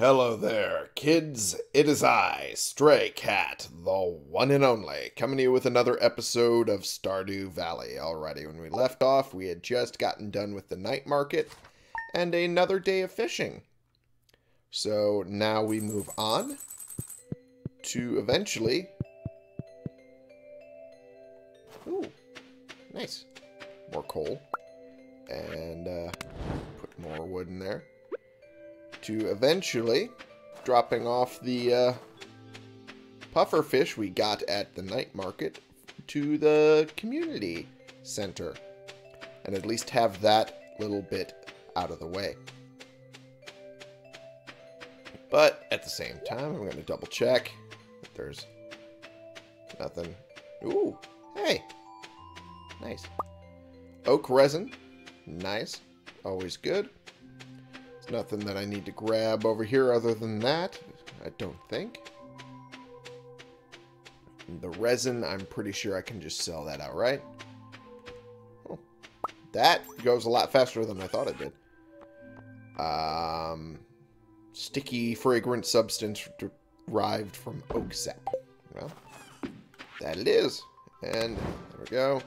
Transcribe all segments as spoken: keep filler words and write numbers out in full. Hello there, kids. It is I, Stray Cat, the one and only, coming to you with another episode of Stardew Valley. Alrighty, when we left off, we had just gotten done with the night market and another day of fishing. So now we move on to eventually... Ooh, nice. More coal. And uh, put more wood in there. To eventually dropping off the uh, puffer fish we got at the night market to the community center, and at least have that little bit out of the way. But at the same time, I'm going to double check that there's nothing. Ooh, hey, nice. Oak resin, nice, always good. Nothing that I need to grab over here other than that, I don't think. And the resin, I'm pretty sure I can just sell that outright. Oh, that goes a lot faster than I thought it did. Um, sticky fragrant substance derived from oak sap. Well, that it is. And there we go.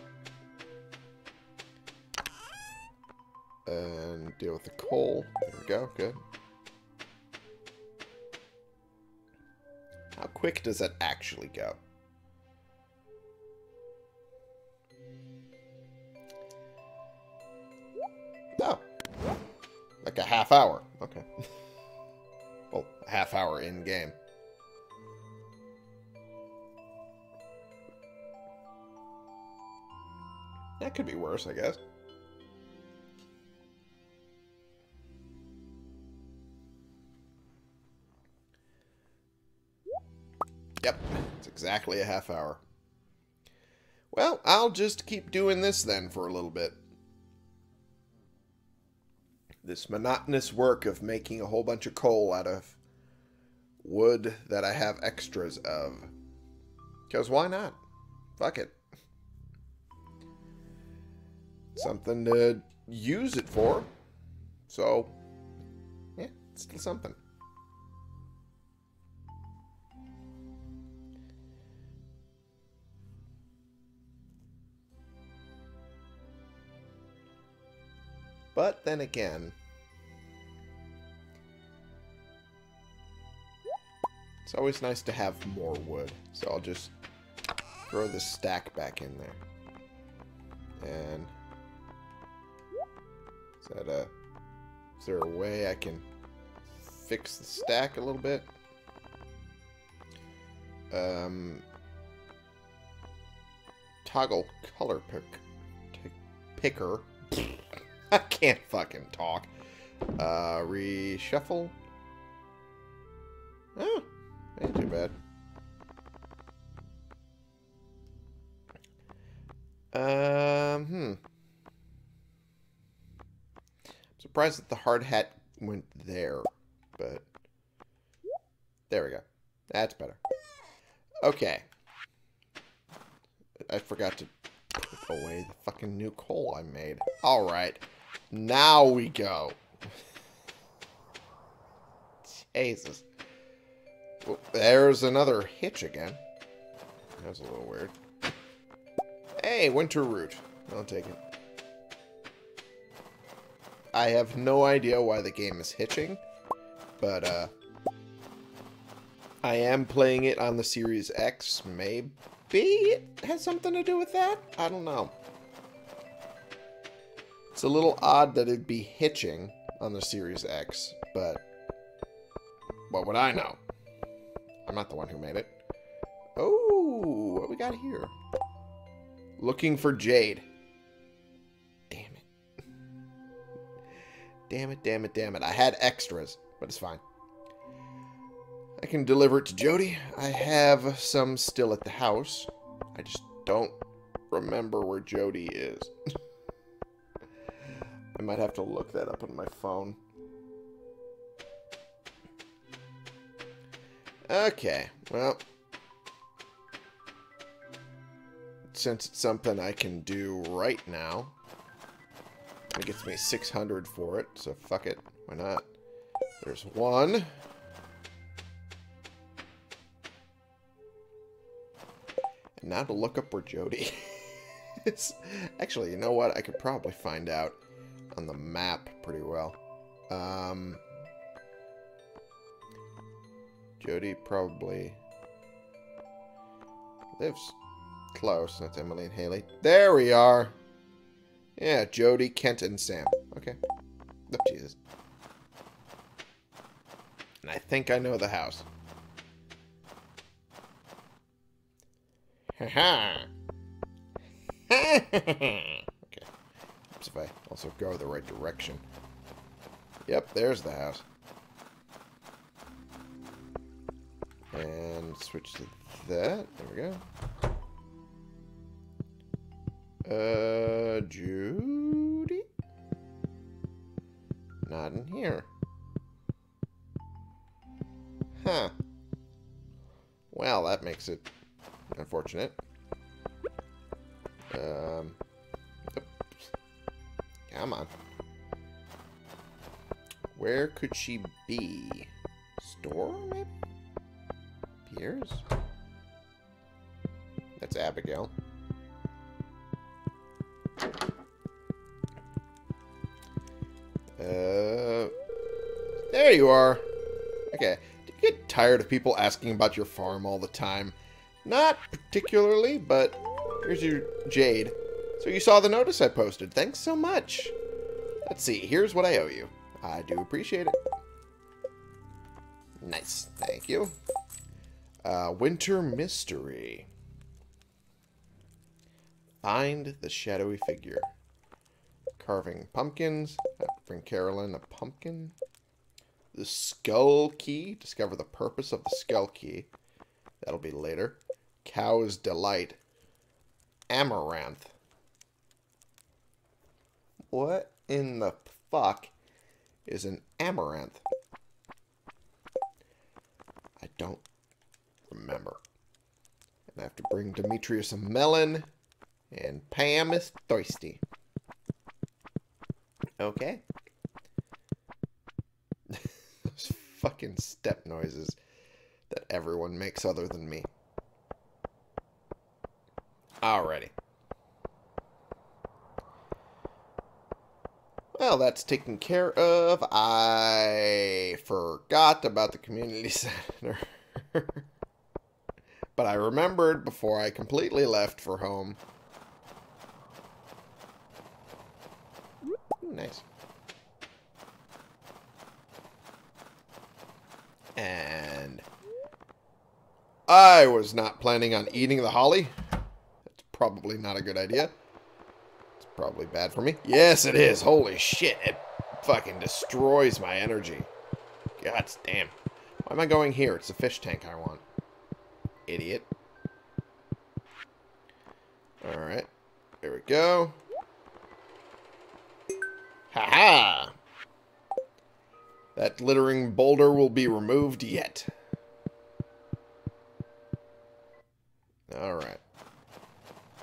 And deal with the coal. There we go. Good. How quick does that actually go? Oh. Like a half hour. Okay. Well, a half hour in game. That could be worse, I guess. Yep, it's exactly a half hour. Well, I'll just keep doing this then for a little bit. This monotonous work of making a whole bunch of coal out of wood that I have extras of. Because why not? Fuck it. Something to use it for. So, yeah, it's still something. But then again, it's always nice to have more wood. So I'll just throw this stack back in there. And is that a, is there a way I can fix the stack a little bit? Um, toggle color pick, picker. I can't fucking talk. Uh, reshuffle. Oh, ain't too bad. Um, hmm. I'm surprised that the hard hat went there, but there we go. That's better. Okay. I forgot to put away the fucking new coal I made. All right. Now we go. Jesus. Well, there's another hitch again. That was a little weird. Hey, winter root. I'll take it. I have no idea why the game is hitching, but uh, I am playing it on the Series X. Maybe it has something to do with that? I don't know. It's a little odd that it'd be hitching on the Series X, but what would I know? I'm not the one who made it. Oh, what we got here? Looking for jade. Damn it. Damn it, damn it, damn it. I had extras, but it's fine. I can deliver it to Jody. I have some still at the house. I just don't remember where Jody is. I might have to look that up on my phone. Okay, well. Since it's something I can do right now. It gets me six hundred for it, so fuck it. Why not? There's one. now to look up where Jody is. Actually, you know what? I could probably find out on the map pretty well. Um, Jody probably lives close. That's Emily and Haley. There we are. Yeah, Jody, Kent, and Sam. Okay. Oh, Jesus. And I think I know the house. Haha. Okay. Oops, if I also go the right direction. Yep, there's the house. And switch to that. There we go. Uh, Judy? Not in here. Huh. Well, that makes it unfortunate. Um. Oops. Come on. Where could she be? Store, maybe? Piers? That's Abigail. Uh, there you are. Okay. Do you get tired of people asking about your farm all the time? Not particularly, but here's your jade. So you saw the notice I posted. Thanks so much. Let's see. Here's what I owe you. I do appreciate it. Nice. Thank you. Uh, Winter Mystery. Find the shadowy figure. Carving pumpkins. Bring Carolyn a pumpkin. The skull key. Discover the purpose of the skull key. That'll be later. Cow's delight. Amaranth. What in the fuck is an amaranth? I don't remember. And I have to bring Demetrius a melon. And Pam is thirsty. Okay. Those fucking step noises that everyone makes other than me. Alrighty. Well, that's taken care of. I forgot about the community center. But I remembered before I completely left for home. Nice. And I was not planning on eating the holly. That's probably not a good idea. It's probably bad for me. Yes, it is. Holy shit. It fucking destroys my energy. God damn. Why am I going here? It's the fish tank I want. Idiot. Alright. There we go. Haha! -ha. That littering boulder will be removed yet. Alright.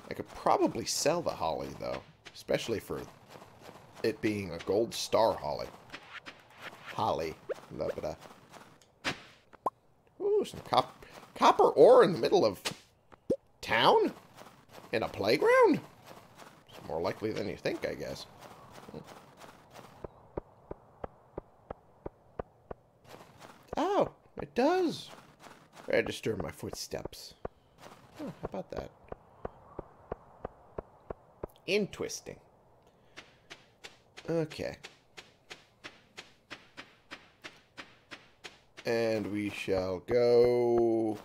I could probably sell the holly, though. Especially for it being a gold star holly. Holly. Blah, blah, blah. Ooh, some cop copper ore in the middle of town? In a playground? It's more likely than you think, I guess. Hmm. Oh, it does register my footsteps. Huh, how about that? Interesting. Okay. And we shall go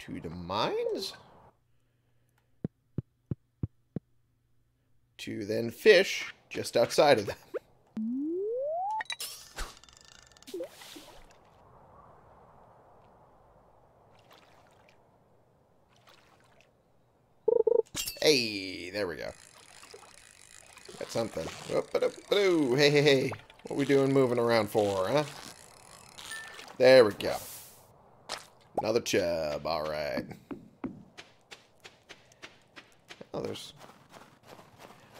to the mines to then fish just outside of them. Hey, there we go. Got something. Hey, hey, hey. What we doing moving around for, huh? There we go. Another chub. All right. Oh, there's...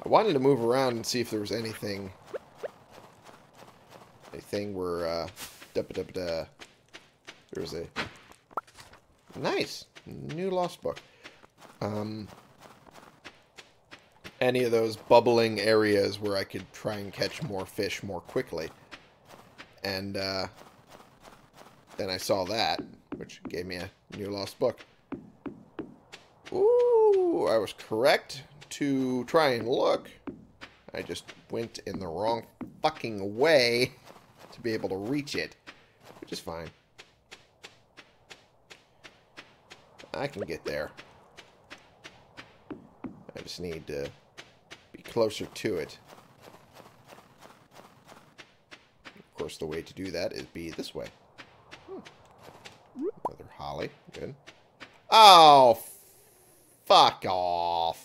I wanted to move around and see if there was anything... Anything where, uh... Da, da, da, da. There was a... Nice! New lost book. um, any of those bubbling areas where I could try and catch more fish more quickly. And uh, then I saw that, which gave me a new lost book. Ooh, I was correct to try and look. I just went in the wrong fucking way to be able to reach it, which is fine. I can get there. I just need to be closer to it. Of course, the way to do that is be this way. Hmm. Another holly. Good. Oh, fuck off.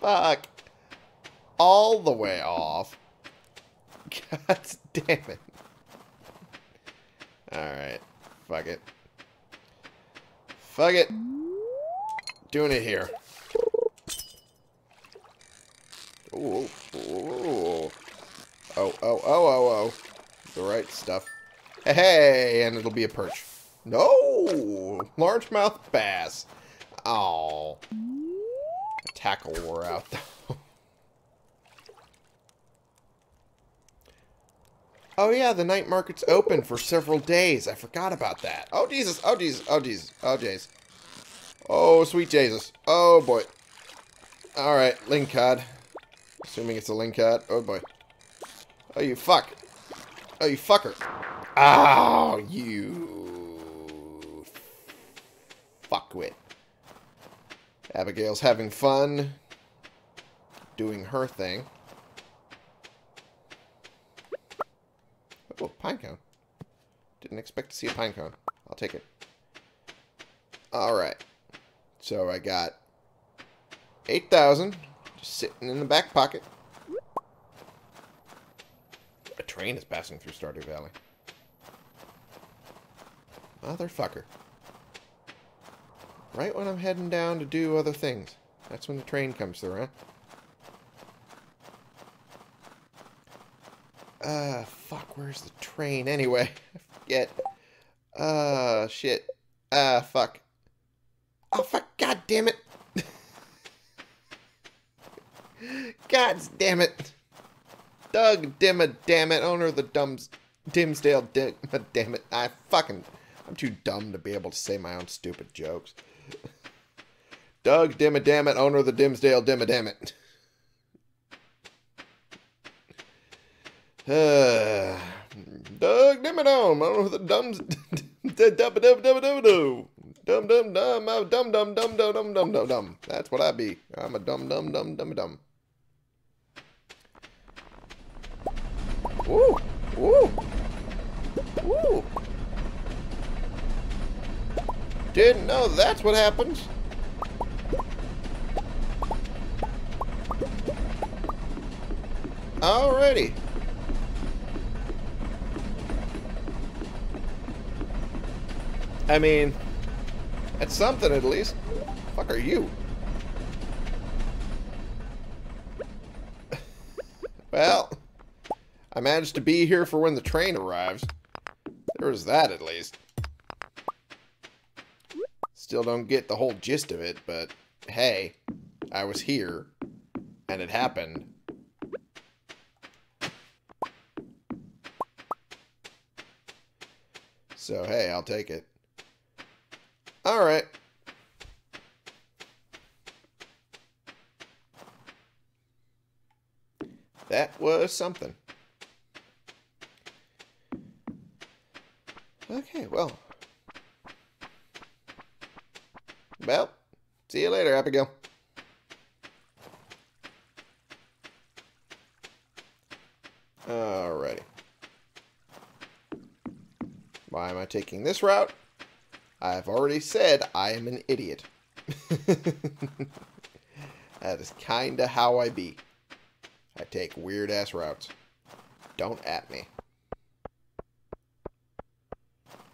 Fuck. All the way off. God damn it. Alright. Fuck it. Fuck it. Doing it here. Ooh. Ooh. Oh, oh, oh, oh, oh. The right stuff. Hey, and it'll be a perch. No! Largemouth bass. Oh. Tackle wore out, though. Oh, yeah, the night market's open for several days. I forgot about that. Oh, Jesus. Oh, Jesus. Oh, Jesus. Oh, Jesus. Oh, sweet Jesus. Oh, boy. All right. Lingcod. Assuming it's a lingcod. Oh, boy. Oh, you fuck. Oh, you fucker. Oh, you fuckwit. Abigail's having fun doing her thing. Oh, pine cone. Didn't expect to see a pine cone. I'll take it. Alright. So I got eight thousand just sitting in the back pocket. A train is passing through Stardew Valley. Motherfucker. Right when I'm heading down to do other things. That's when the train comes through, huh? Uh, fuck, where's the train anyway? I forget. Uh, shit. Uh, fuck. Oh, fuck, god damn it. God damn it. Doug Dimma, damn it. Owner of the Dumbs. Dimsdale Dimma, damn it. I fucking. I'm too dumb to be able to say my own stupid jokes. Doug Dimmadamit, owner of the Dimsdale Dimmadamit. Uh, Doug Dimmadome, owner of the Dumbs. Dum dum dum, I'm dum dum dum dum dum dum dum dum. That's what I be. I'm a dum dum dum dum dum. Woo! Woo! Woo! Didn't know that's what happens. Alrighty. I mean, that's something at least. Fuck are you? Well, I managed to be here for when the train arrives. There's that at least. Still don't get the whole gist of it, but hey, I was here, and it happened. So hey, I'll take it. Alright. That was something. Okay, well. Well, see you later, Abigail. Alrighty. Why am I taking this route? I've already said I am an idiot. That is kinda how I be. I take weird-ass routes. Don't at me.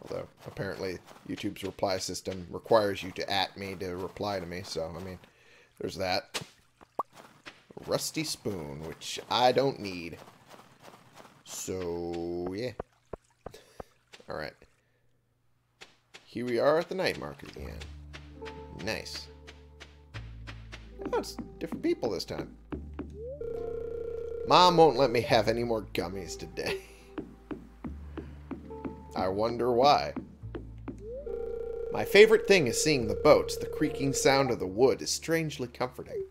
Although, apparently, YouTube's reply system requires you to at me to reply to me. So, I mean, there's that. Rusty spoon, which I don't need. So, yeah. Alright. Here we are at the night market again. Nice. Oh, it's different people this time. Mom won't let me have any more gummies today. I wonder why. My favorite thing is seeing the boats. The creaking sound of the wood is strangely comforting.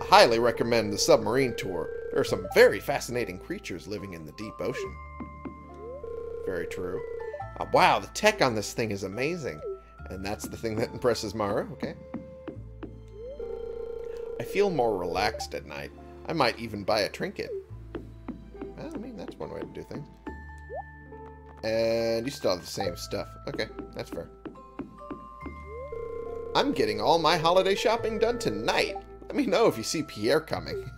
I highly recommend the submarine tour. There are some very fascinating creatures living in the deep ocean. Very true. Oh, wow, the tech on this thing is amazing. And that's the thing that impresses Mara, okay. I feel more relaxed at night. I might even buy a trinket. Well, I mean, that's one way to do things. And you still have the same stuff. Okay, that's fair. I'm getting all my holiday shopping done tonight. Let me know if you see Pierre coming.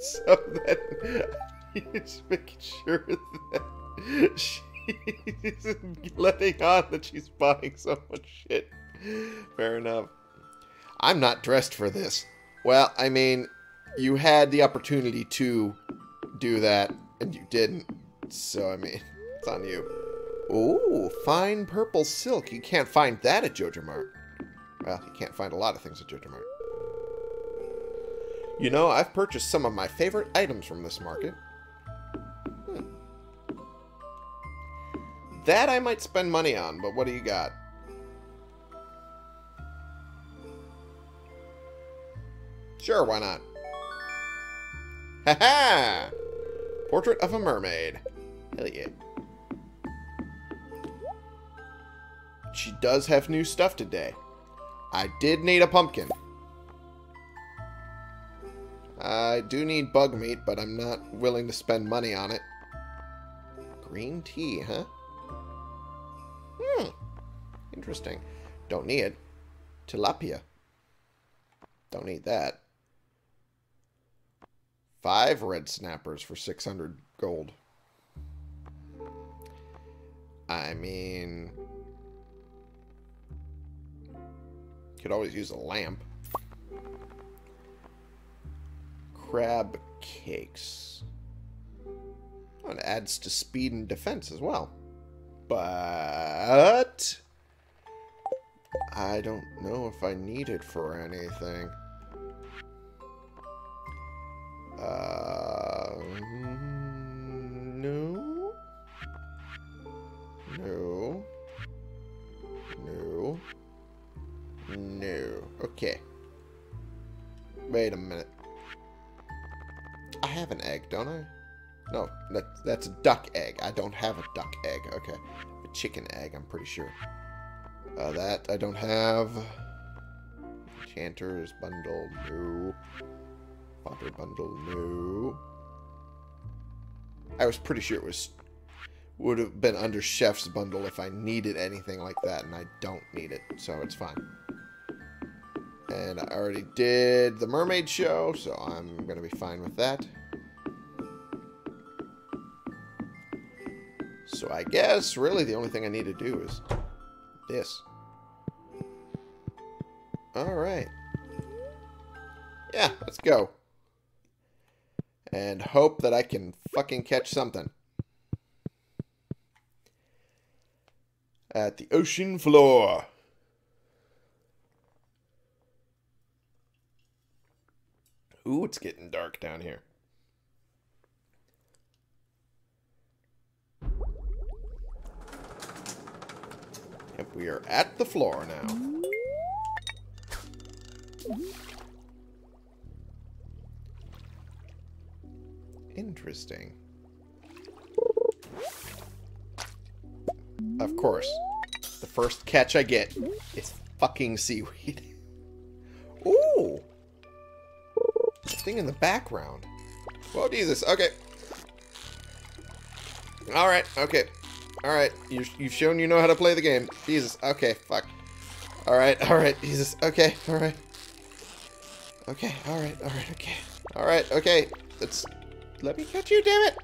So that he's making sure that she's letting on that she's buying so much shit. Fair enough. I'm not dressed for this. Well, I mean, you had the opportunity to do that, and you didn't. So, I mean... It's on you. Ooh, fine purple silk. You can't find that at Joja Mart. Well, you can't find a lot of things at Joja Mart. You know, I've purchased some of my favorite items from this market. Hmm. That I might spend money on, but what do you got? Sure, why not? Ha-ha! Portrait of a mermaid. Hell yeah. She does have new stuff today. I did need a pumpkin. I do need bug meat, but I'm not willing to spend money on it. Green tea, huh? Hmm. Interesting. Don't need it. Tilapia. Don't need that. Five red snappers for six hundred gold. I mean... could always use a lamp. Crab cakes. Oh, it adds to speed and defense as well. But... I don't know if I need it for anything. Uh... No? No. No. No. Okay. Wait a minute. I have an egg, don't I? No, that, that's a duck egg. I don't have a duck egg. Okay. A chicken egg, I'm pretty sure. Uh, that I don't have. Enchanter's bundle, no. Potter bundle, no. I was pretty sure it was... would have been under Chef's bundle if I needed anything like that, and I don't need it, so it's fine. And I already did the mermaid show, so I'm going to be fine with that. So I guess really the only thing I need to do is this. Alright. Yeah, let's go. And hope that I can fucking catch something. At the ocean floor. Ooh, it's getting dark down here. And we are at the floor now. Interesting. Of course. The first catch I get is fucking seaweed. Ooh! The thing in the background. Whoa, Jesus. Okay. Alright, okay. Alright, you've shown you know how to play the game. Jesus, okay, fuck. Alright, alright, Jesus, okay, alright. Okay, alright, alright, okay. Alright, okay. Let's... let me catch you, damn it!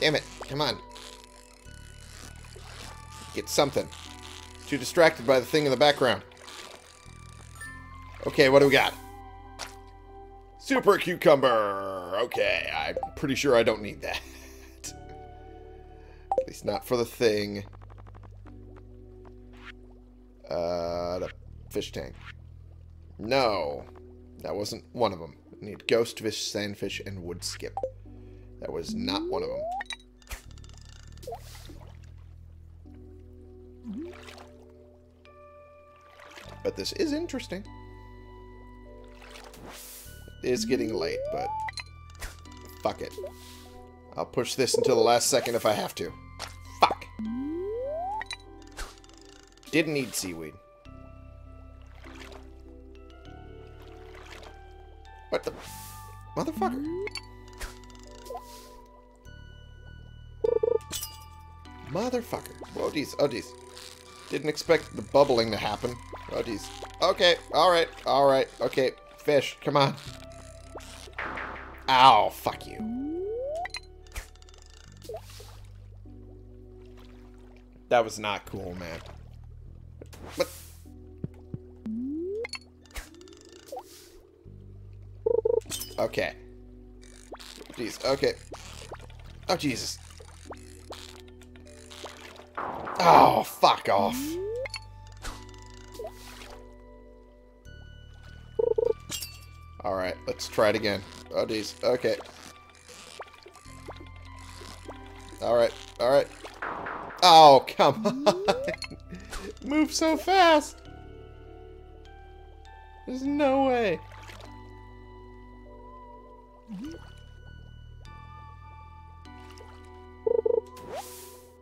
Damn it, come on. Get something. Too distracted by the thing in the background. Okay, what do we got? Super cucumber! Okay, I'm pretty sure I don't need that. At least not for the thing. Uh, the fish tank. No. That wasn't one of them. I need ghost fish, sandfish, and wood skip. That was not one of them. But this is interesting. It's getting late, but fuck it. I'll push this until the last second if I have to. Fuck. Didn't need seaweed. What the... Motherfucker. Motherfucker. Oh, geez. Oh, geez. Didn't expect the bubbling to happen. Oh, geez. Okay. All right. All right. Okay. Fish. Come on. Ow. Fuck you. That was not cool, man. What? Okay. Jeez. Okay. Oh, Jesus. Oh, fuck off. Alright, let's try it again. Oh, jeez. Okay. Alright. Alright. Oh, come on. Move so fast. There's no way.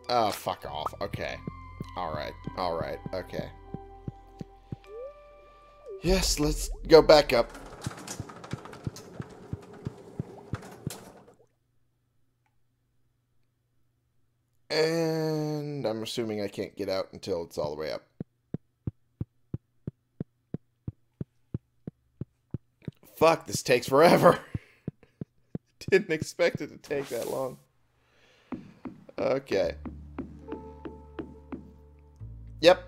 Oh, fuck off. Okay. Alright. Alright. Okay. Yes, let's go back up. And I'm assuming I can't get out until it's all the way up. Fuck, this takes forever. Didn't expect it to take that long. Okay. Yep.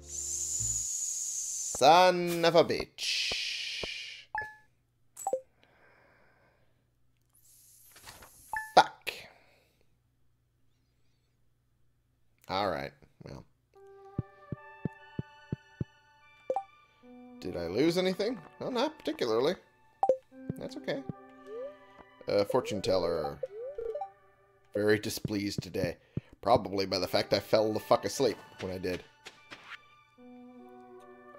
Son of a bitch. Fuck. All right. Well. Did I lose anything? Well, not particularly. That's okay. Uh, fortune teller. Very displeased today. Probably by the fact I fell the fuck asleep when I did.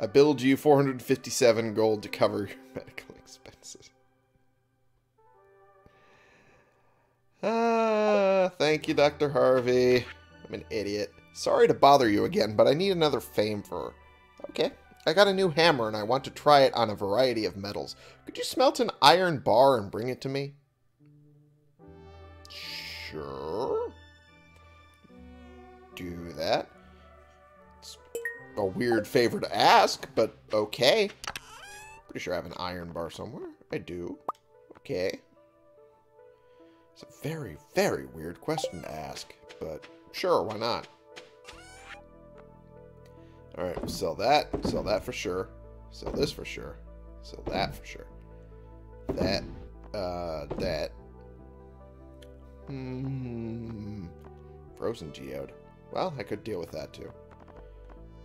I billed you four hundred fifty-seven gold to cover your medical expenses. Ah, thank you, Doctor Harvey. I'm an idiot. Sorry to bother you again, but I need another fame for... Okay. I got a new hammer and I want to try it on a variety of metals. Could you smelt an iron bar and bring it to me? Sure. Do that. It's a weird favor to ask, but okay. Pretty sure I have an iron bar somewhere. I do. Okay. It's a very, very weird question to ask, but sure, why not? Alright, we'll sell that. Sell that for sure. Sell this for sure. Sell that for sure. That. Uh, that. Hmm. Frozen geode. Well, I could deal with that too.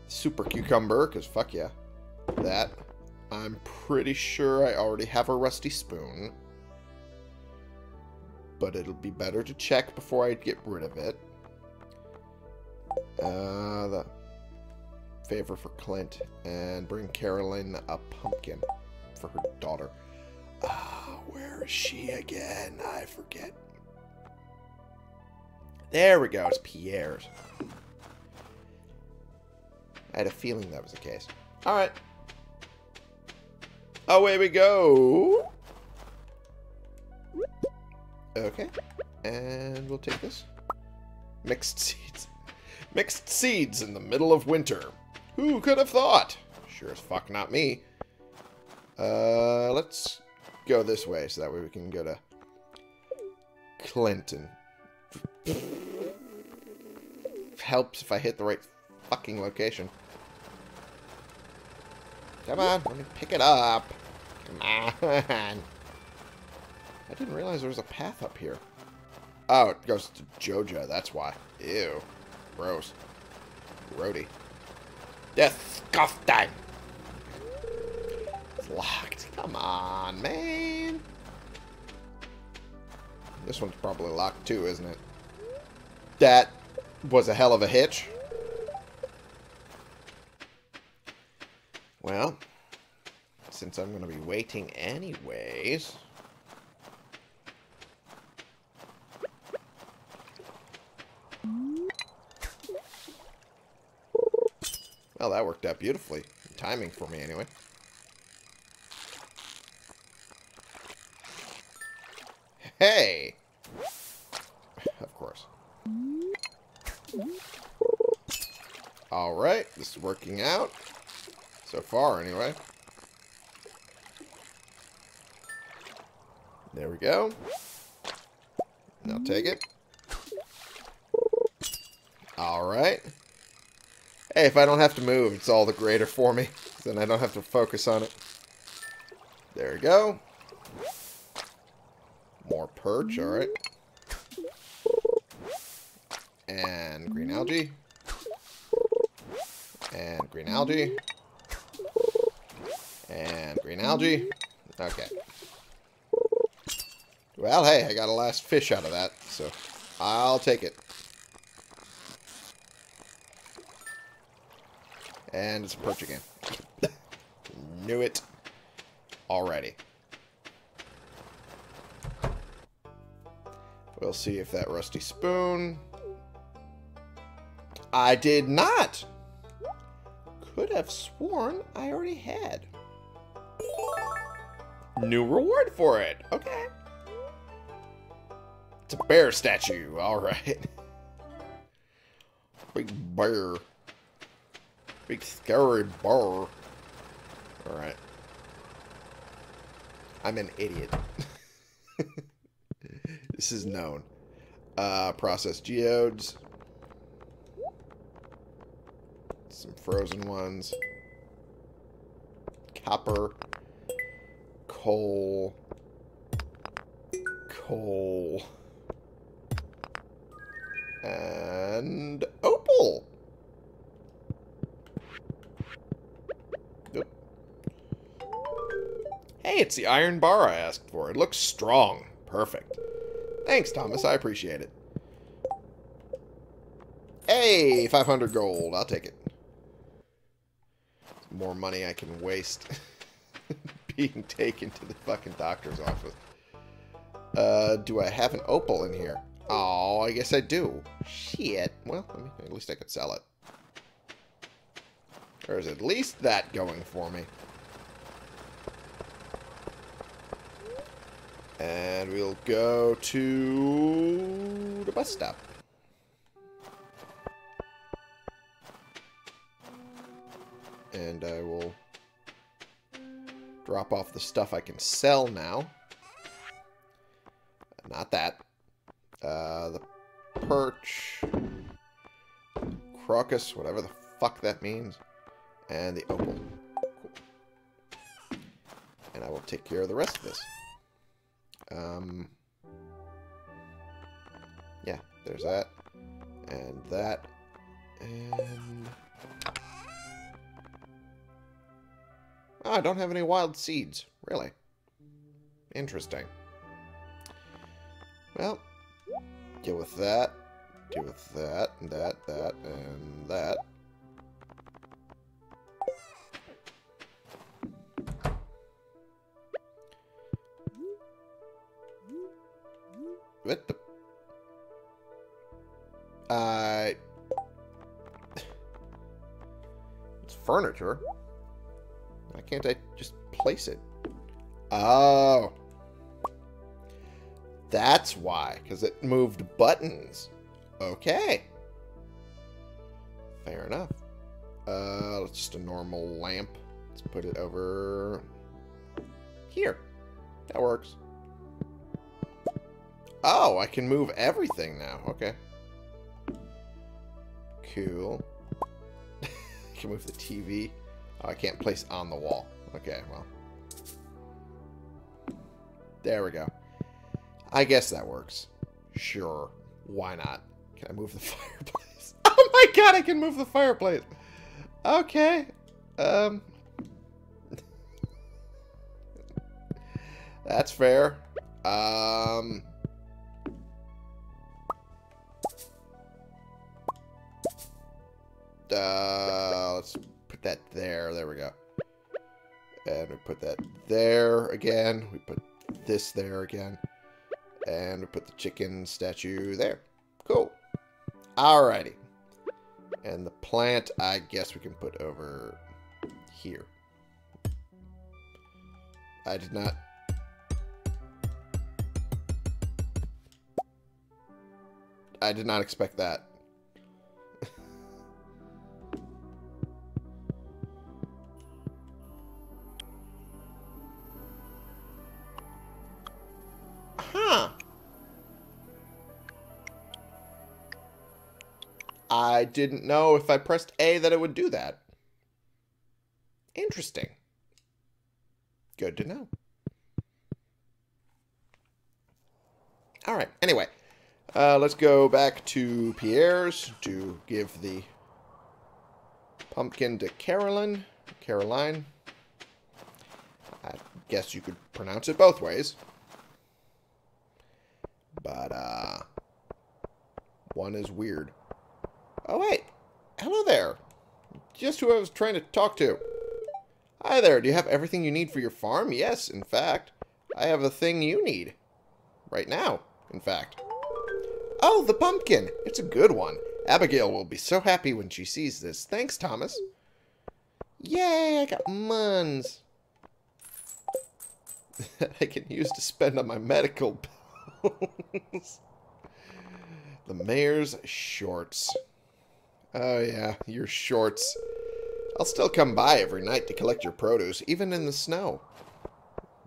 Super cucumber, because fuck yeah. That. I'm pretty sure I already have a rusty spoon. But it'll be better to check before I get rid of it. Uh, the favor for Clint. And bring Carolyn a pumpkin for her daughter. Ah, oh, where is she again? I forget. There we go. It's Pierre's. I had a feeling that was the case. All right. Away we go. Okay. And we'll take this. Mixed seeds. Mixed seeds in the middle of winter. Who could have thought? Sure as fuck not me. Uh, let's go this way so that way we can go to Clinton. Helps if I hit the right fucking location. Come on, let me pick it up. Come on. I didn't realize there was a path up here. Oh, it goes to Joja, that's why. Ew. Gross. Grody. Disgusting! It's locked. Come on, man. This one's probably locked too, isn't it? That was a hell of a hitch. Well, since I'm going to be waiting anyways... Well, that worked out beautifully. Timing for me, anyway. Hey! Of course. Alright, this is working out. So far, anyway. There we go. Now take it. Alright. Hey, if I don't have to move, it's all the greater for me. Then I don't have to focus on it. There we go. More perch, alright. And green algae. And green algae. And green algae. Okay. Well, hey, I got a last fish out of that, so I'll take it. And it's a perch again. Knew it already. We'll see if that rusty spoon... I did not! Could have sworn I already had. New reward for it. Okay. It's a bear statue. All right. Big bear. Big scary bear. All right. I'm an idiot. This is known. Uh, processed geodes. Some frozen ones. Copper. Coal. Coal. And opal. Oop. Hey, it's the iron bar I asked for. It looks strong. Perfect. Thanks, Thomas. I appreciate it. Hey, five hundred gold. I'll take it. More money I can waste. Being taken to the fucking doctor's office. Uh, do I have an opal in here? Oh, I guess I do. Shit. Well, I mean, at least I could sell it. There's at least that going for me. And we'll go to the bus stop. And I will... drop off the stuff I can sell now. Not that. Uh, the perch. Crocus, whatever the fuck that means. And the opal. Cool. And I will take care of the rest of this. Um, yeah, there's that. And that. And... Oh, I don't have any wild seeds. Really? Interesting. Well, deal with that. Deal with that, and that, that, and that. What the... I... Uh, it's furniture. Why can't I just place it? Oh. That's why. Because it moved buttons. Okay. Fair enough. Uh, it's just a normal lamp. Let's put it over here. That works. Oh, I can move everything now. Okay. Cool. I can move the T V. Oh, I can't place on the wall. Okay, well. There we go. I guess that works. Sure. Why not? Can I move the fireplace? Oh my god, I can move the fireplace! Okay. Um... That's fair. Um... Uh, let's put that there. There we go. And we put that there again. We put this there again. And we put the chicken statue there. Cool. Alrighty. And the plant, I guess we can put over here. I did not... I did not expect that. I didn't know if I pressed A that it would do that. Interesting. Good to know. All right. Anyway, uh, let's go back to Pierre's to give the pumpkin to Caroline. Caroline. I guess you could pronounce it both ways. But uh, one is weird. Oh, wait. Hello there. Just who I was trying to talk to. Hi there. Do you have everything you need for your farm? Yes, in fact. I have the thing you need. Right now, in fact. Oh, the pumpkin. It's a good one. Abigail will be so happy when she sees this. Thanks, Thomas. Yay, I got muns. That I can use to spend on my medical bills. The mayor's shorts. Oh yeah, your shorts. I'll still come by every night to collect your produce, even in the snow.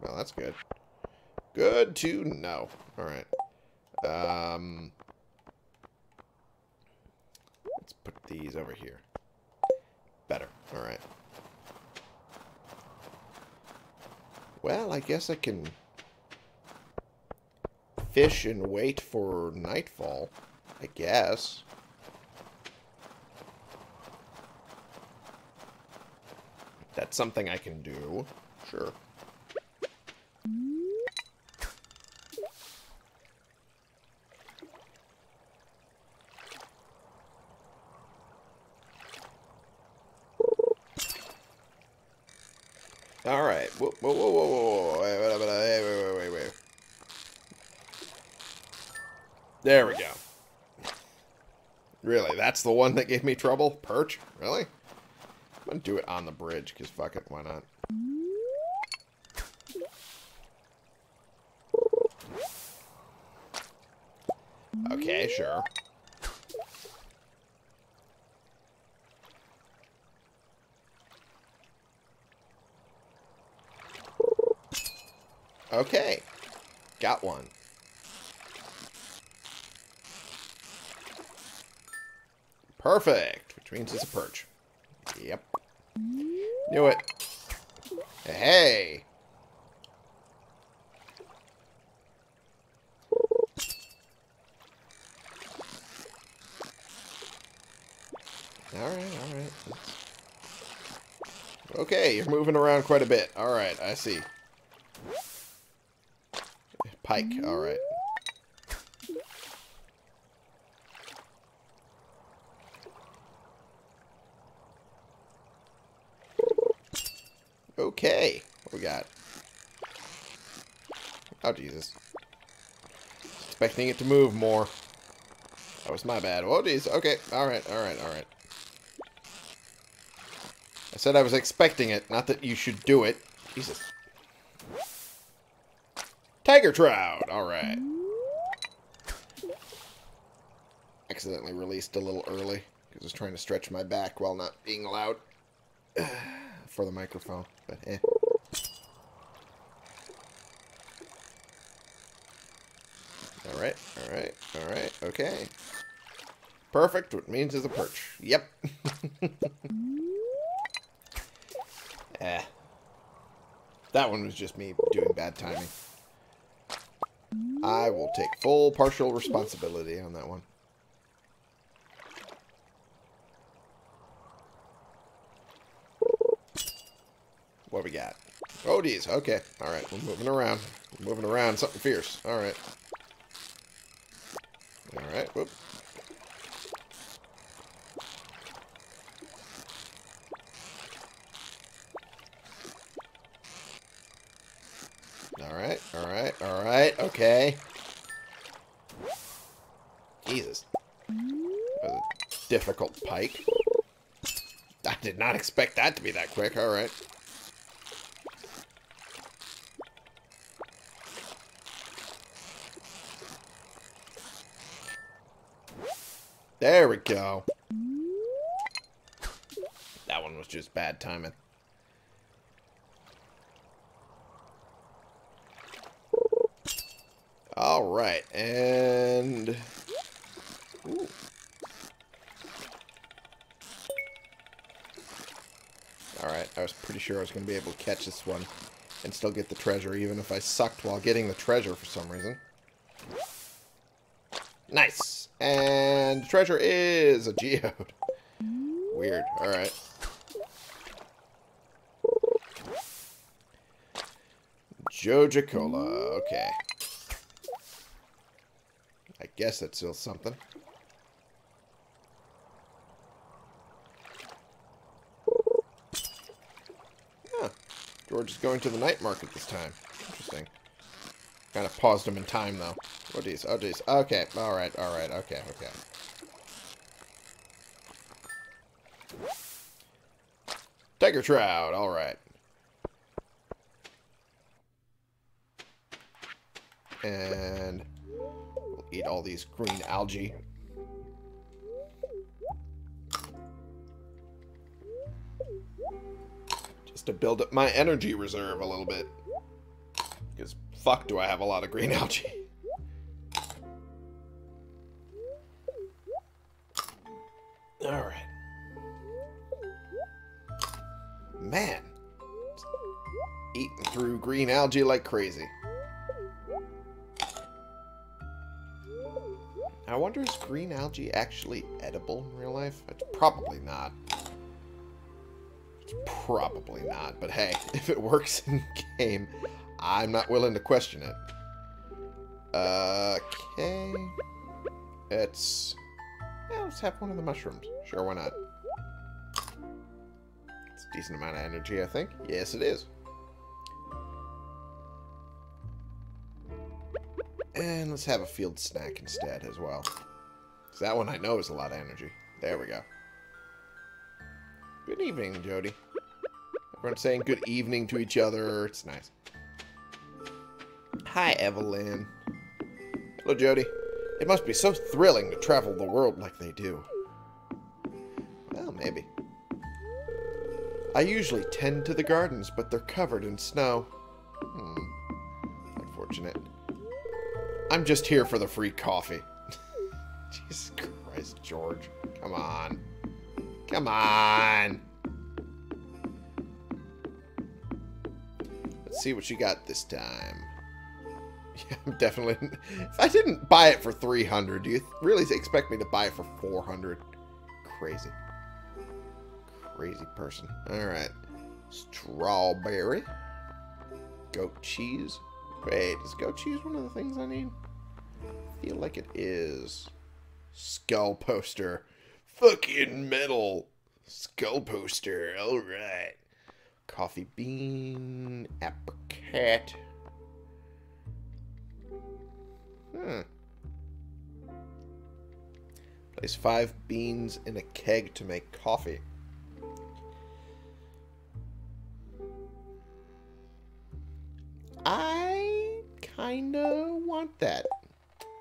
Well, that's good. Good to know. Alright. Um, let's put these over here. Better. Alright. Well, I guess I can fish and wait for nightfall, I guess. That's something I can do. Sure. All right. Whoa, whoa, whoa, whoa, whoa. Wait, wait, wait, wait, wait, wait. There we go. Really? That's the one that gave me trouble? Perch? Really? I'm going to do it on the bridge, because fuck it, why not? Okay, sure. Okay. Got one. Perfect, which means it's a perch. Yep. Knew it. Hey. All right, all right. Okay, you're moving around quite a bit. All right, I see. Pike, all right. Okay, what we got? Oh, Jesus. Expecting it to move more. That was my bad. Oh, jeez. Okay, alright, alright, alright. I said I was expecting it, not that you should do it. Jesus. Tiger trout! Alright. Accidentally released a little early, because I was trying to stretch my back while not being loud. For the microphone, but eh. Alright, alright, alright, okay. Perfect, what means is a perch. Yep. Eh. That one was just me doing bad timing. I will take full partial responsibility on that one. What we got? Oh, geez. Okay. All right. We're moving around. We're moving around. Something fierce. All right. All right. Whoop. All right. All right. All right. Okay. Jesus. That was a difficult pike. I did not expect that to be that quick. All right. There we go. That one was just bad timing. All right, and... Ooh. All right, I was pretty sure I was going to be able to catch this one and still get the treasure, even if I sucked while getting the treasure for some reason. Nice. And the treasure is a geode. Weird. All right. Joja Cola. Okay. I guess that's still something. Huh. George is going to the night market this time. Interesting. Kind of paused him in time, though. Oh, geez. Oh, geez. Okay. All right. All right. Okay. Okay. Tiger trout. All right. And we'll eat all these green algae. Just to build up my energy reserve a little bit. Because fuck do I have a lot of green algae. Alright. Man. Just eating through green algae like crazy. I wonder, is green algae actually edible in real life? It's probably not. It's probably not. But hey, if it works in game, I'm not willing to question it. Okay. It's... Yeah, let's have one of the mushrooms. Sure, why not? It's a decent amount of energy, I think. Yes, it is. And let's have a field snack instead as well. Because that one I know is a lot of energy. There we go. Good evening, Jody. Everyone's saying good evening to each other. It's nice. Hi, Evelyn. Hello, Jody. It must be so thrilling to travel the world like they do. Well, maybe. I usually tend to the gardens, but they're covered in snow. Hmm. Unfortunate. I'm just here for the free coffee. Jesus Christ, George. Come on. Come on! Let's see what you got this time. Yeah, I'm definitely... If I didn't buy it for three hundred, do you really expect me to buy it for four hundred? Crazy. Crazy person. Alright. Strawberry. Goat cheese. Wait, is goat cheese one of the things I need? I feel like it is. Skull poster. Fucking metal. Skull poster. Alright. Coffee bean. Apricot. Hmm. Place five beans in a keg to make coffee. I kinda want that.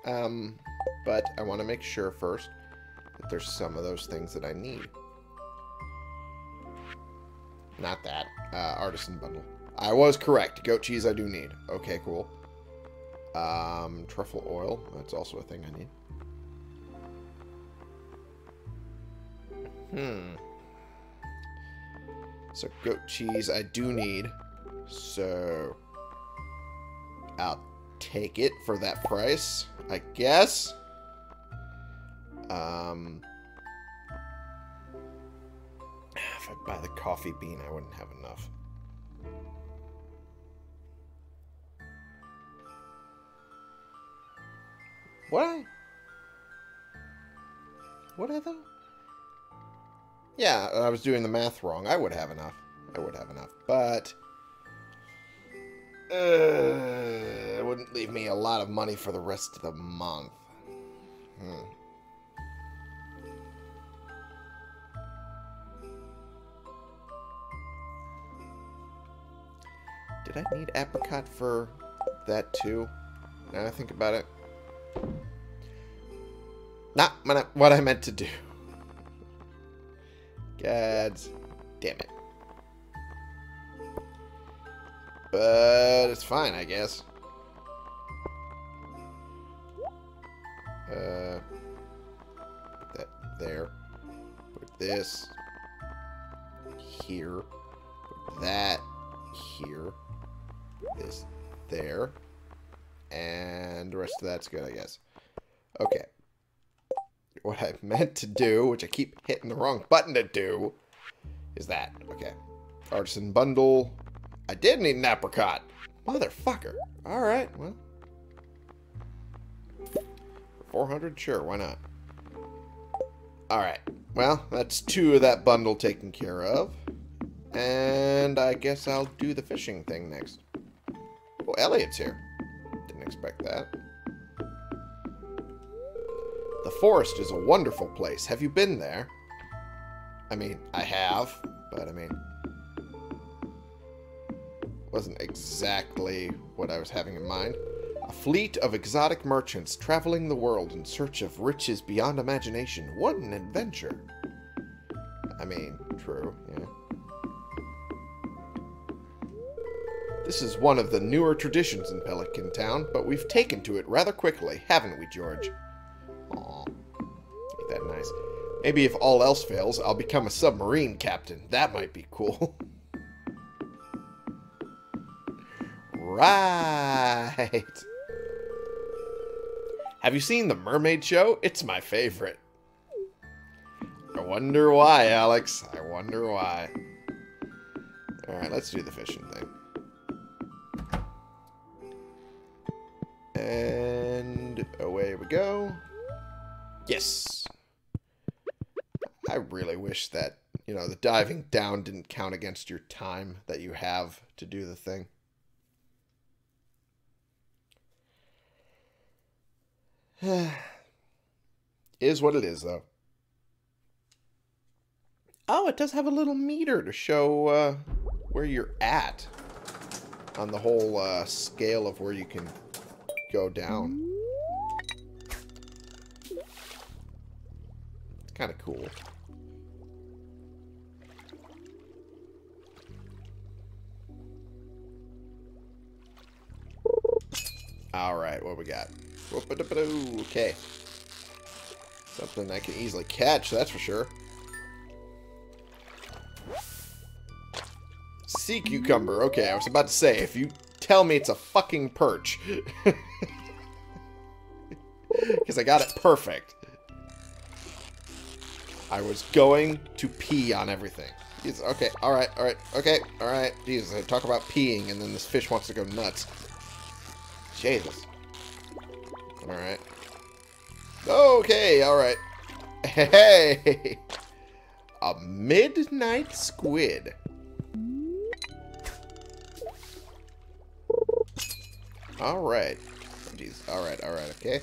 Um, but I want to make sure first that there's some of those things that I need. Not that. Uh, artisan bundle. I was correct. Goat cheese I do need. Okay, cool. Um, truffle oil. That's also a thing I need. Hmm. So goat cheese I do need. So I'll take it for that price, I guess. Um, if I buy the coffee bean, I wouldn't have enough. What? What I thought? Yeah, I was doing the math wrong. I would have enough. I would have enough, but uh, it wouldn't leave me a lot of money for the rest of the month. Hmm. Did I need apricot for that too? Now I think about it. Not what I meant to do. God damn it. But it's fine, I guess. Uh, put that there. Put this here. Put that here. This there. And the rest of that's good, I guess. Okay. What I meant to do, which I keep hitting the wrong button to do, is that. Okay. Artisan bundle. I did need an apricot. Motherfucker. Alright, well. four hundred? Sure, why not? Alright. Well, that's two of that bundle taken care of. And I guess I'll do the fishing thing next. Oh, Elliot's here. Didn't expect that. The forest is a wonderful place. Have you been there? I mean, I have, but I mean, wasn't exactly what I was having in mind. A fleet of exotic merchants traveling the world in search of riches beyond imagination. What an adventure. I mean, true, yeah. This is one of the newer traditions in Pelican Town, but we've taken to it rather quickly, haven't we, George? Aw, ain't that nice. Maybe if all else fails, I'll become a submarine captain. That might be cool. Right. Have you seen the Mermaid Show? It's my favorite. I wonder why, Alex. I wonder why. All right, let's do the fishing thing. And away we go. Yes. I really wish that, you know, the diving down didn't count against your time that you have to do the thing. Is what it is, though. Oh, it does have a little meter to show uh, where you're at on the whole uh, scale of where you can go down. Kind of cool. All right, what we got? Okay. Something I can easily catch, that's for sure. Sea cucumber. Okay, I was about to say, if you tell me it's a fucking perch. Because I got it perfect. I was going to pee on everything. Jeez, okay, alright, alright, okay, alright. Jesus, I talk about peeing and then this fish wants to go nuts. Jesus. Alright. Okay, alright. Hey! A midnight squid. Alright. Jeez, alright, alright, okay.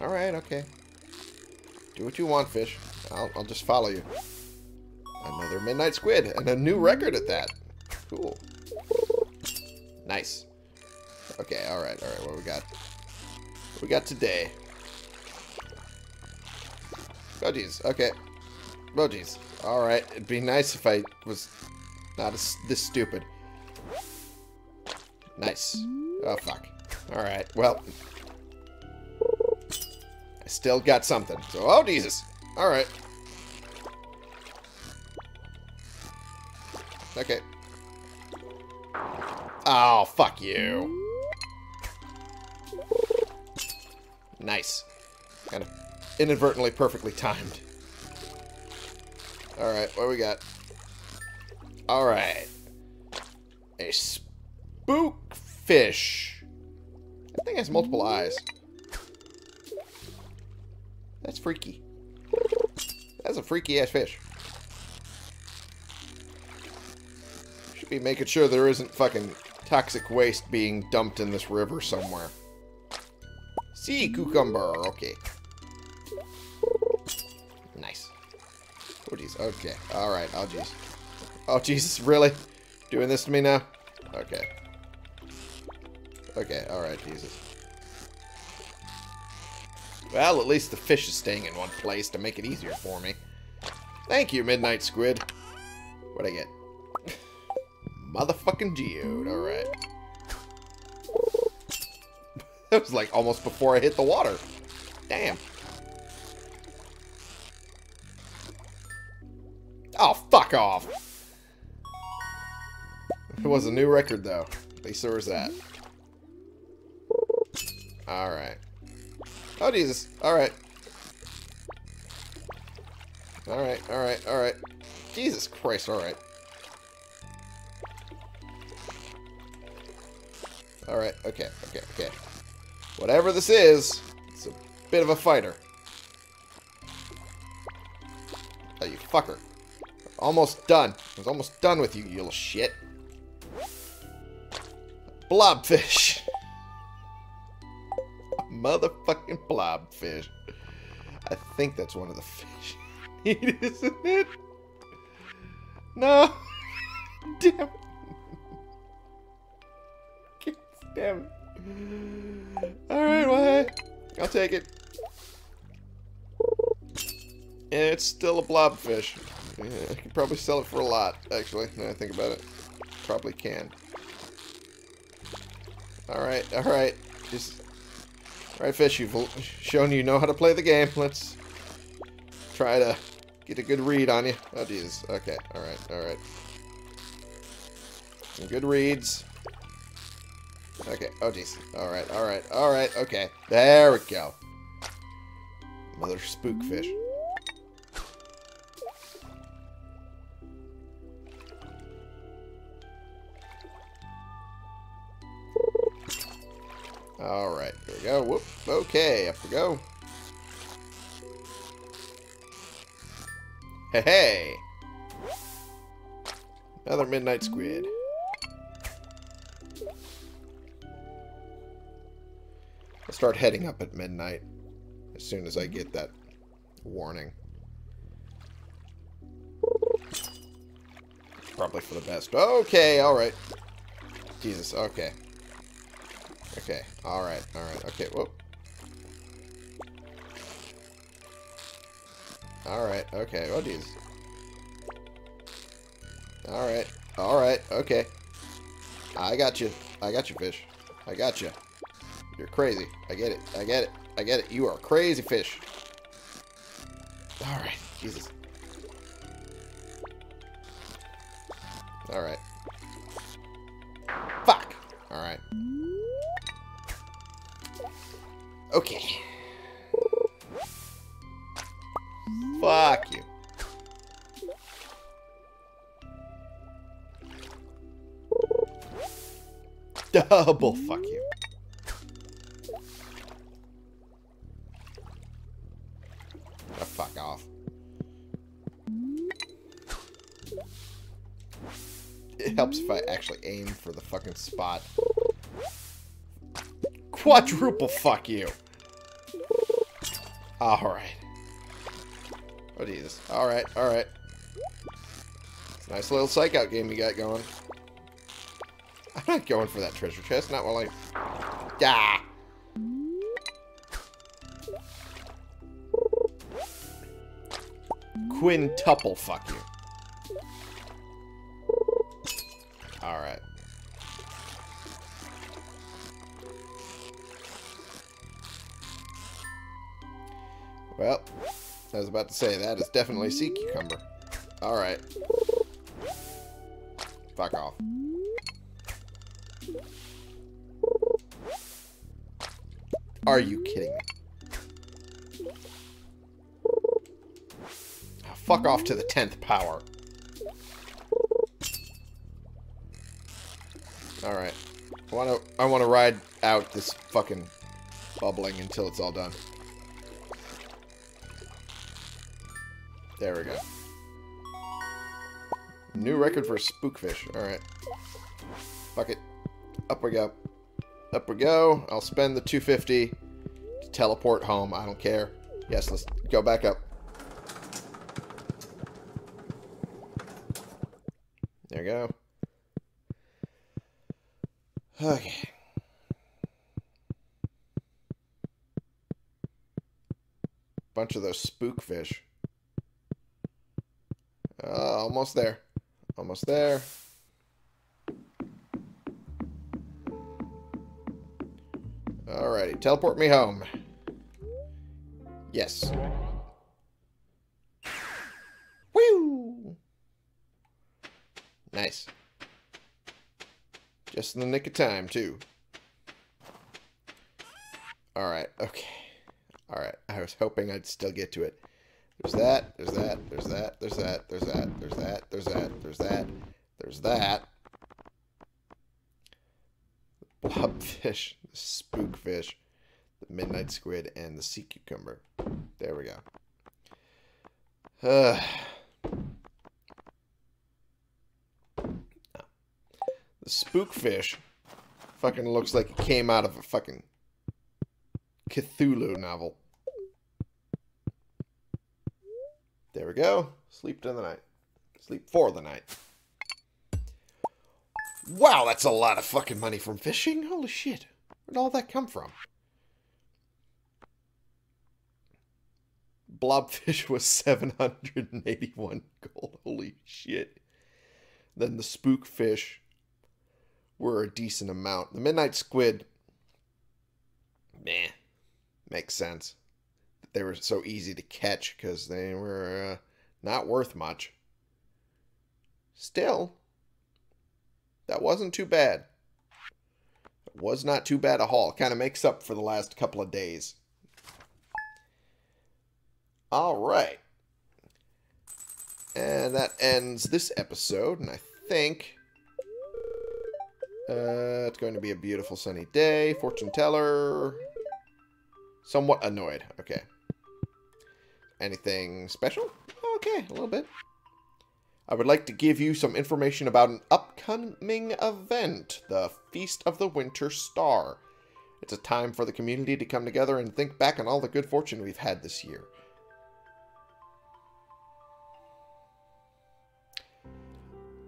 Alright, okay. Do what you want, fish. I'll, I'll just follow you. Another midnight squid, and a new record at that. Cool. Nice. Okay, alright, alright, what we got? What we got today? Oh, jeez, okay. Oh, jeez. Alright, it'd be nice if I was not a, this stupid. Nice. Oh, fuck. Alright, well, still got something. So, oh, Jesus. All right. Okay. Oh, fuck you. Nice. Kind of inadvertently perfectly timed. Alright, what do we got? Alright. A spook fish. That thing has multiple eyes. That's freaky. That's a freaky ass fish. Should be making sure there isn't fucking toxic waste being dumped in this river somewhere. Sea cucumber. Okay. Nice. Oh, jeez. Okay. Alright. Oh, jeez. Oh, Jesus. Really? Doing this to me now? Okay. Okay. Alright, Jesus. Well, at least the fish is staying in one place to make it easier for me. Thank you, Midnight Squid. What'd I get? Motherfucking geode, alright. That was like almost before I hit the water. Damn. Oh, fuck off. It was a new record, though. At least there was that. Alright. Oh, Jesus. Alright. Alright, alright, alright. Jesus Christ, alright. Alright, okay, okay, okay. Whatever this is, it's a bit of a fighter. Oh, you fucker. Almost done. I was almost done with you, you little shit. Blobfish. Motherfucking blobfish. I think that's one of the fish. Isn't it? No. Damn it. God damn it. Alright, well, I'll take it. It's still a blobfish. I could probably sell it for a lot, actually, now I think about it. Probably can. Alright, alright. Just. Alright, fish, you've shown you know how to play the game. Let's try to get a good read on you. Oh, Jesus. Okay. Alright, alright. Some good reads. Okay. Oh, Jesus. Alright, alright, alright. Okay. There we go. Mother spook fish. Alright, there we go. Whoop. Okay, up we go. Hey, hey! Another midnight squid. I'll start heading up at midnight as soon as I get that warning. Probably for the best. Okay, alright. Jesus, okay. Okay, alright, alright, okay, whoop. Alright, okay, oh jeez. Alright, alright, okay. I got you, I got you, fish. I got you. You're crazy. I get it, I get it, I get it. You are crazy, fish. Alright, Jesus. Alright. Fuck! Alright. Okay. Fuck you. Double fuck you. Oh, fuck off. It helps if I actually aim for the fucking spot. Quadruple fuck you. Alright. Oh, Jesus. Alright, alright. Nice little psych-out game you got going. I'm not going for that treasure chest. Not while I... Ah! Quintuple fuck you. Alright. Well, I was about to say, that is definitely sea cucumber. Alright. back off. Are you kidding me? Fuck off to the tenth power. Alright. I wanna I wanna ride out this fucking bubbling until it's all done. There we go. New record for spookfish. Alright. Fuck it. Up we go. Up we go. I'll spend the two fifty to teleport home. I don't care. Yes, let's go back up. There we go. Okay. Bunch of those spookfish. Uh, almost there. Almost there. Alrighty, teleport me home. Yes. Woo! Nice. Just in the nick of time, too. Alright, okay. Alright, I was hoping I'd still get to it. There's that, there's that, there's that, there's that, there's that, there's that, there's that, there's that, there's that. The blobfish, the spookfish, the midnight squid, and the sea cucumber. There we go. Uh, the spookfish fucking looks like it came out of a fucking Cthulhu novel. There we go. Sleep to the night. Sleep for the night. Wow, that's a lot of fucking money from fishing. Holy shit. Where'd all that come from? Blobfish was seven hundred eighty-one gold. Holy shit. Then the spookfish were a decent amount. The midnight squid, meh, makes sense. They were so easy to catch because they were uh, not worth much. Still, that wasn't too bad. It was not too bad at all. It kind of makes up for the last couple of days. All right. And that ends this episode. And I think uh, it's going to be a beautiful sunny day. Fortune teller. Somewhat annoyed. Okay. Anything special? Okay, a little bit. I would like to give you some information about an upcoming event, the Feast of the Winter Star. It's a time for the community to come together and think back on all the good fortune we've had this year.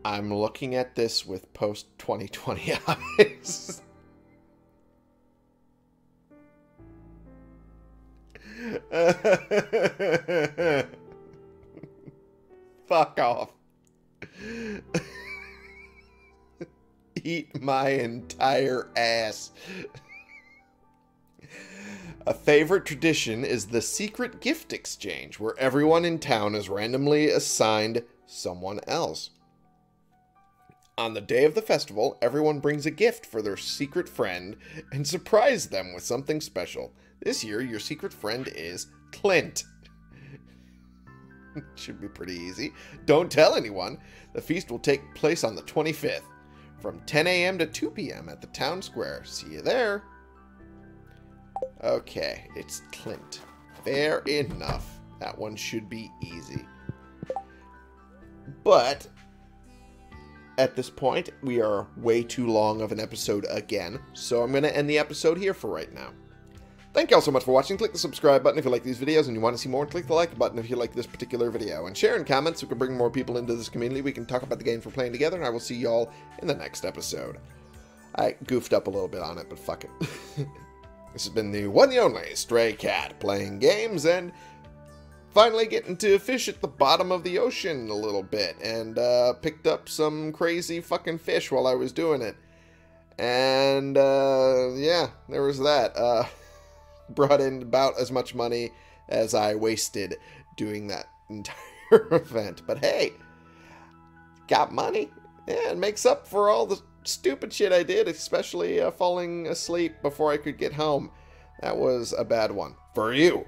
I'm looking at this with post twenty twenty eyes. Fuck off. Eat my entire ass. A favorite tradition is the secret gift exchange, where everyone in town is randomly assigned someone else. On the day of the festival, everyone brings a gift for their secret friend and surprise them with something special. This year, your secret friend is Clint. Should be pretty easy. Don't tell anyone. The feast will take place on the twenty-fifth from ten A M to two P M at the town square. See you there. Okay, it's Clint. Fair enough. That one should be easy. But at this point, we are way too long of an episode again, so I'm going to end the episode here for right now. Thank y'all so much for watching. Click the subscribe button if you like these videos and you want to see more. Click the like button if you like this particular video. And share and comment so we can bring more people into this community. We can talk about the games we're playing together, and I will see y'all in the next episode. I goofed up a little bit on it, but fuck it. This has been the one and only Stray Cat, playing games and finally getting to fish at the bottom of the ocean a little bit. And uh, picked up some crazy fucking fish while I was doing it. And uh, yeah, there was that. Uh... brought in about as much money as I wasted doing that entire event. But hey, got money. Yeah, it makes up for all the stupid shit I did, especially uh, falling asleep before I could get home. That was a bad one. For you.